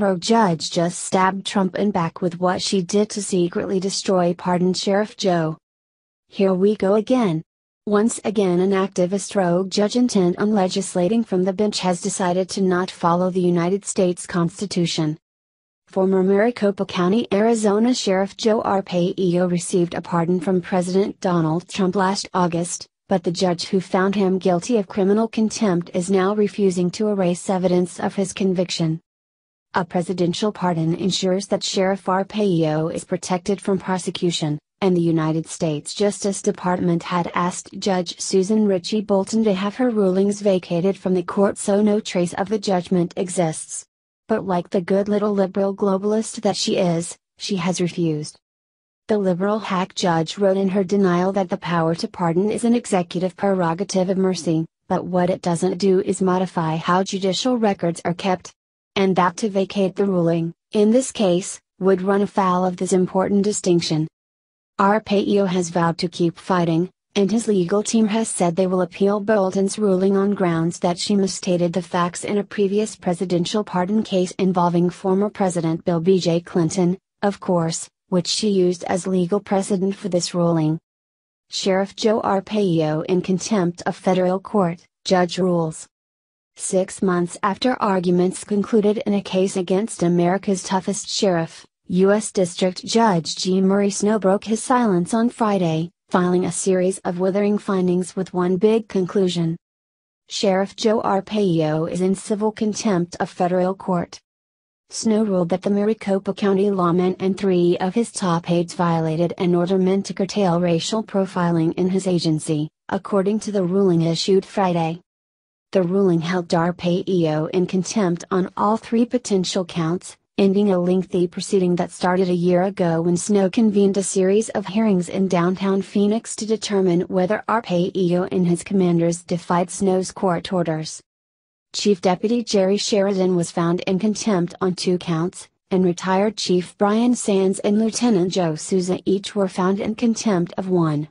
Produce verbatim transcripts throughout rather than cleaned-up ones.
Roe judge just stabbed Trump in back with what she did to secretly destroy pardoned Sheriff Joe. Here we go again. Once again, an activist rogue judge intent on legislating from the bench has decided to not follow the United States Constitution. Former Maricopa County, Arizona Sheriff Joe Arpaio received a pardon from President Donald Trump last August, but the judge who found him guilty of criminal contempt is now refusing to erase evidence of his conviction. A presidential pardon ensures that Sheriff Arpaio is protected from prosecution, and the United States Justice Department had asked Judge Susan Ritchie Bolton to have her rulings vacated from the court so no trace of the judgment exists. But like the good little liberal globalist that she is, she has refused. The liberal hack judge wrote in her denial that the power to pardon is an executive prerogative of mercy, but what it doesn't do is modify how judicial records are kept. And that to vacate the ruling, in this case, would run afoul of this important distinction. Arpaio has vowed to keep fighting, and his legal team has said they will appeal Bolton's ruling on grounds that she misstated the facts in a previous presidential pardon case involving former President Bill B J Clinton, of course, which she used as legal precedent for this ruling. Sheriff Joe Arpaio in contempt of federal court, judge rules. Six months after arguments concluded in a case against America's toughest sheriff, U S District Judge G. Murray Snow broke his silence on Friday, filing a series of withering findings with one big conclusion. Sheriff Joe Arpaio is in civil contempt of federal court. Snow ruled that the Maricopa County lawman and three of his top aides violated an order meant to curtail racial profiling in his agency, according to the ruling issued Friday. The ruling held Arpaio in contempt on all three potential counts, ending a lengthy proceeding that started a year ago when Snow convened a series of hearings in downtown Phoenix to determine whether Arpaio and his commanders defied Snow's court orders. Chief Deputy Jerry Sheridan was found in contempt on two counts, and retired Chief Brian Sands and Lieutenant Joe Souza each were found in contempt of one.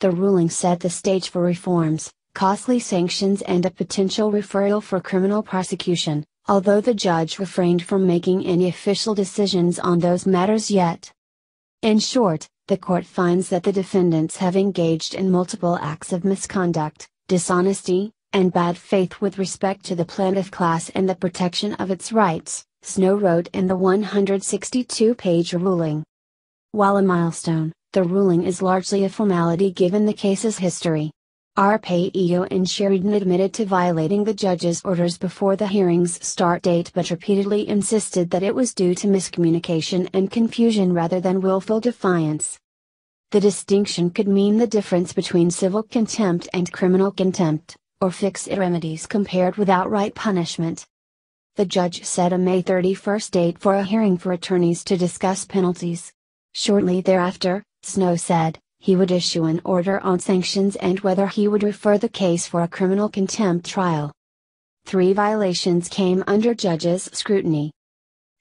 The ruling set the stage for reforms, costly sanctions and a potential referral for criminal prosecution, although the judge refrained from making any official decisions on those matters yet. In short, the court finds that the defendants have engaged in multiple acts of misconduct, dishonesty, and bad faith with respect to the plaintiff class and the protection of its rights, Snow wrote in the one hundred sixty-two page ruling. While a milestone, the ruling is largely a formality given the case's history. Arpaio and Sheridan admitted to violating the judge's orders before the hearing's start date but repeatedly insisted that it was due to miscommunication and confusion rather than willful defiance. The distinction could mean the difference between civil contempt and criminal contempt, or fix it remedies compared with outright punishment. The judge set a May thirty-first date for a hearing for attorneys to discuss penalties. Shortly thereafter, Snow said, he would issue an order on sanctions and whether he would refer the case for a criminal contempt trial. Three violations came under judges' scrutiny.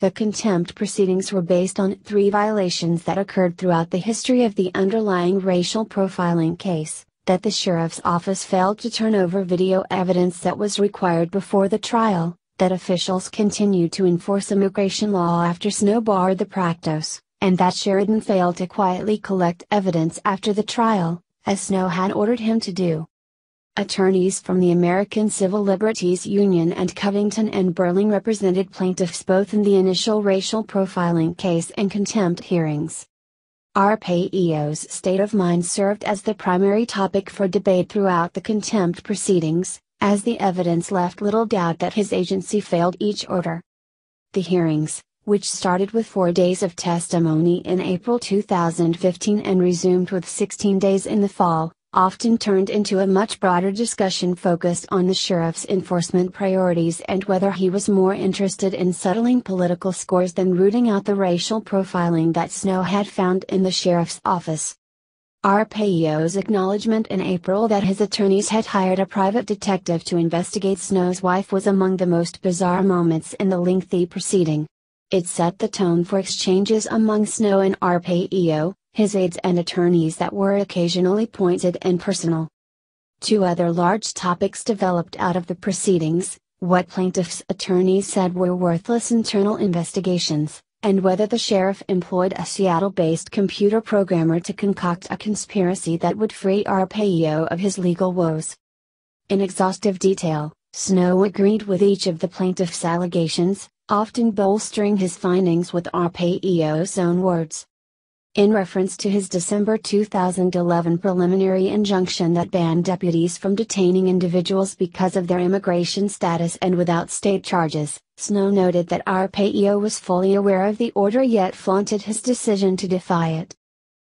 The contempt proceedings were based on three violations that occurred throughout the history of the underlying racial profiling case, that the sheriff's office failed to turn over video evidence that was required before the trial, that officials continued to enforce immigration law after Snow barred the practice, and that Sheridan failed to quietly collect evidence after the trial, as Snow had ordered him to do. Attorneys from the American Civil Liberties Union and Covington and Burling represented plaintiffs both in the initial racial profiling case and contempt hearings. Arpaio's state of mind served as the primary topic for debate throughout the contempt proceedings, as the evidence left little doubt that his agency failed each order. The hearings, which started with four days of testimony in April two thousand fifteen and resumed with sixteen days in the fall, often turned into a much broader discussion focused on the sheriff's enforcement priorities and whether he was more interested in settling political scores than rooting out the racial profiling that Snow had found in the sheriff's office. Arpaio's acknowledgement in April that his attorneys had hired a private detective to investigate Snow's wife was among the most bizarre moments in the lengthy proceeding. It set the tone for exchanges among Snow and Arpaio, his aides and attorneys that were occasionally pointed and personal. Two other large topics developed out of the proceedings, what plaintiff's attorneys said were worthless internal investigations, and whether the sheriff employed a Seattle-based computer programmer to concoct a conspiracy that would free Arpaio of his legal woes. In exhaustive detail, Snow agreed with each of the plaintiff's allegations, often bolstering his findings with Arpaio's own words. In reference to his December two thousand eleven preliminary injunction that banned deputies from detaining individuals because of their immigration status and without state charges, Snow noted that Arpaio was fully aware of the order yet flaunted his decision to defy it.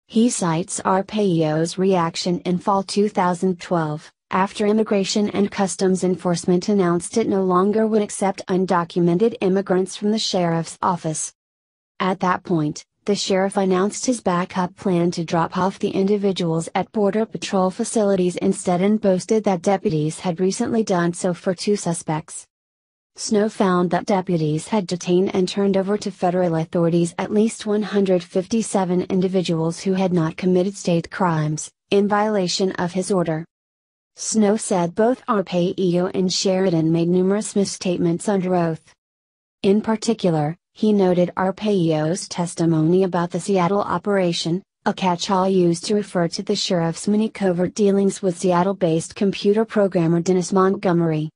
He cites Arpaio's reaction in fall two thousand twelve, after Immigration and Customs Enforcement announced it no longer would accept undocumented immigrants from the sheriff's office. At that point, the sheriff announced his backup plan to drop off the individuals at Border Patrol facilities instead and boasted that deputies had recently done so for two suspects. Snow found that deputies had detained and turned over to federal authorities at least one hundred fifty-seven individuals who had not committed state crimes, in violation of his order. Snow said both Arpaio and Sheridan made numerous misstatements under oath. In particular, he noted Arpaio's testimony about the Seattle operation, a catch-all used to refer to the sheriff's many covert dealings with Seattle-based computer programmer Dennis Montgomery.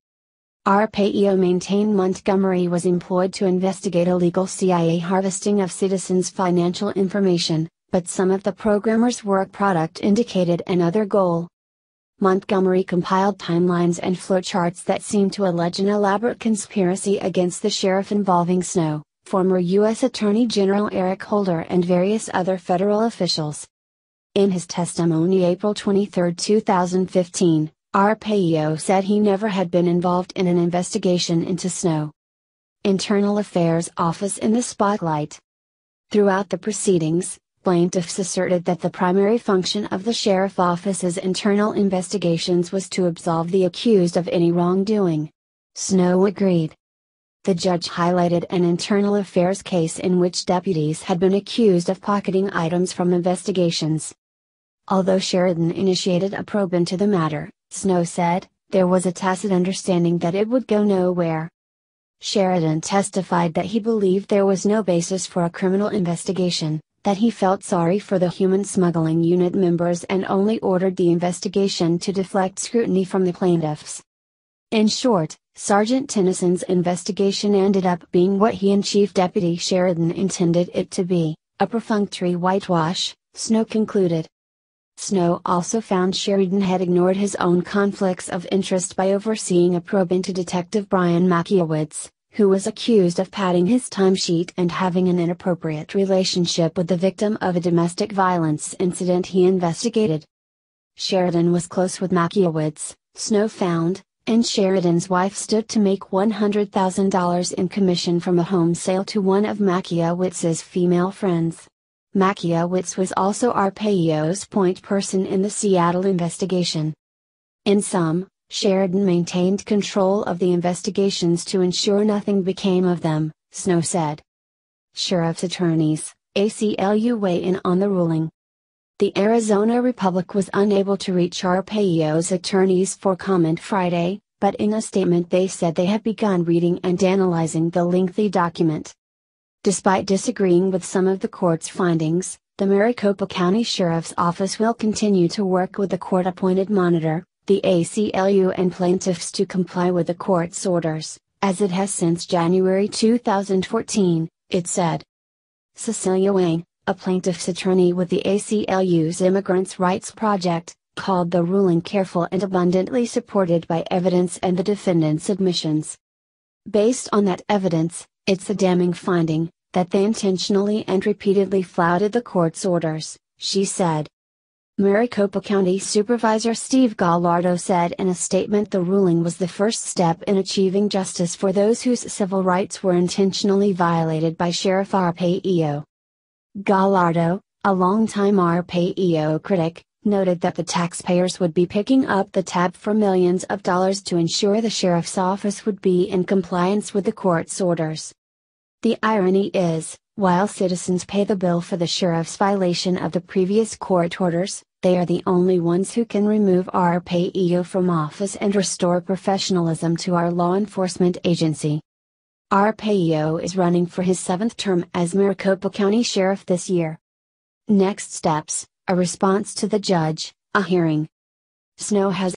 Arpaio maintained Montgomery was employed to investigate illegal C I A harvesting of citizens' financial information, but some of the programmer's work product indicated another goal. Montgomery compiled timelines and flowcharts that seemed to allege an elaborate conspiracy against the sheriff involving Snow, former U S Attorney General Eric Holder and various other federal officials. In his testimony April twenty-third, two thousand fifteen, Arpaio said he never had been involved in an investigation into Snow. Internal Affairs Office in the spotlight. Throughout the proceedings, plaintiffs asserted that the primary function of the sheriff's office's internal investigations was to absolve the accused of any wrongdoing. Snow agreed. The judge highlighted an internal affairs case in which deputies had been accused of pocketing items from investigations. Although Sheridan initiated a probe into the matter, Snow said, there was a tacit understanding that it would go nowhere. Sheridan testified that he believed there was no basis for a criminal investigation, that he felt sorry for the human smuggling unit members and only ordered the investigation to deflect scrutiny from the plaintiffs. In short, Sergeant Tennyson's investigation ended up being what he and Chief Deputy Sheridan intended it to be, a perfunctory whitewash, Snow concluded. Snow also found Sheridan had ignored his own conflicts of interest by overseeing a probe into Detective Brian Mackiewicz, who was accused of padding his timesheet and having an inappropriate relationship with the victim of a domestic violence incident he investigated. Sheridan was close with Mackiewicz, Snow found, and Sheridan's wife stood to make one hundred thousand dollars in commission from a home sale to one of Makiewicz's female friends. Mackiewicz was also Arpaio's point person in the Seattle investigation. In sum, Sheridan maintained control of the investigations to ensure nothing became of them, Snow said. Sheriff's attorneys, A C L U weigh in on the ruling. The Arizona Republic was unable to reach Arpaio's attorneys for comment Friday, but in a statement they said they had begun reading and analyzing the lengthy document. Despite disagreeing with some of the court's findings, the Maricopa County Sheriff's Office will continue to work with the court-appointed monitor, the A C L U and plaintiffs to comply with the court's orders, as it has since January two thousand fourteen, it said. Cecilia Wang, a plaintiff's attorney with the A C L U's Immigrants' Rights Project, called the ruling careful and abundantly supported by evidence and the defendant's admissions. Based on that evidence, it's a damning finding, that they intentionally and repeatedly flouted the court's orders, she said. Maricopa County Supervisor Steve Gallardo said in a statement the ruling was the first step in achieving justice for those whose civil rights were intentionally violated by Sheriff Arpaio. Gallardo, a longtime Arpaio critic, noted that the taxpayers would be picking up the tab for millions of dollars to ensure the sheriff's office would be in compliance with the court's orders. The irony is, while citizens pay the bill for the sheriff's violation of the previous court orders, they are the only ones who can remove our payee from office and restore professionalism to our law enforcement agency. Our payee is running for his seventh term as Maricopa County Sheriff this year. Next steps, a response to the judge, a hearing. Snow has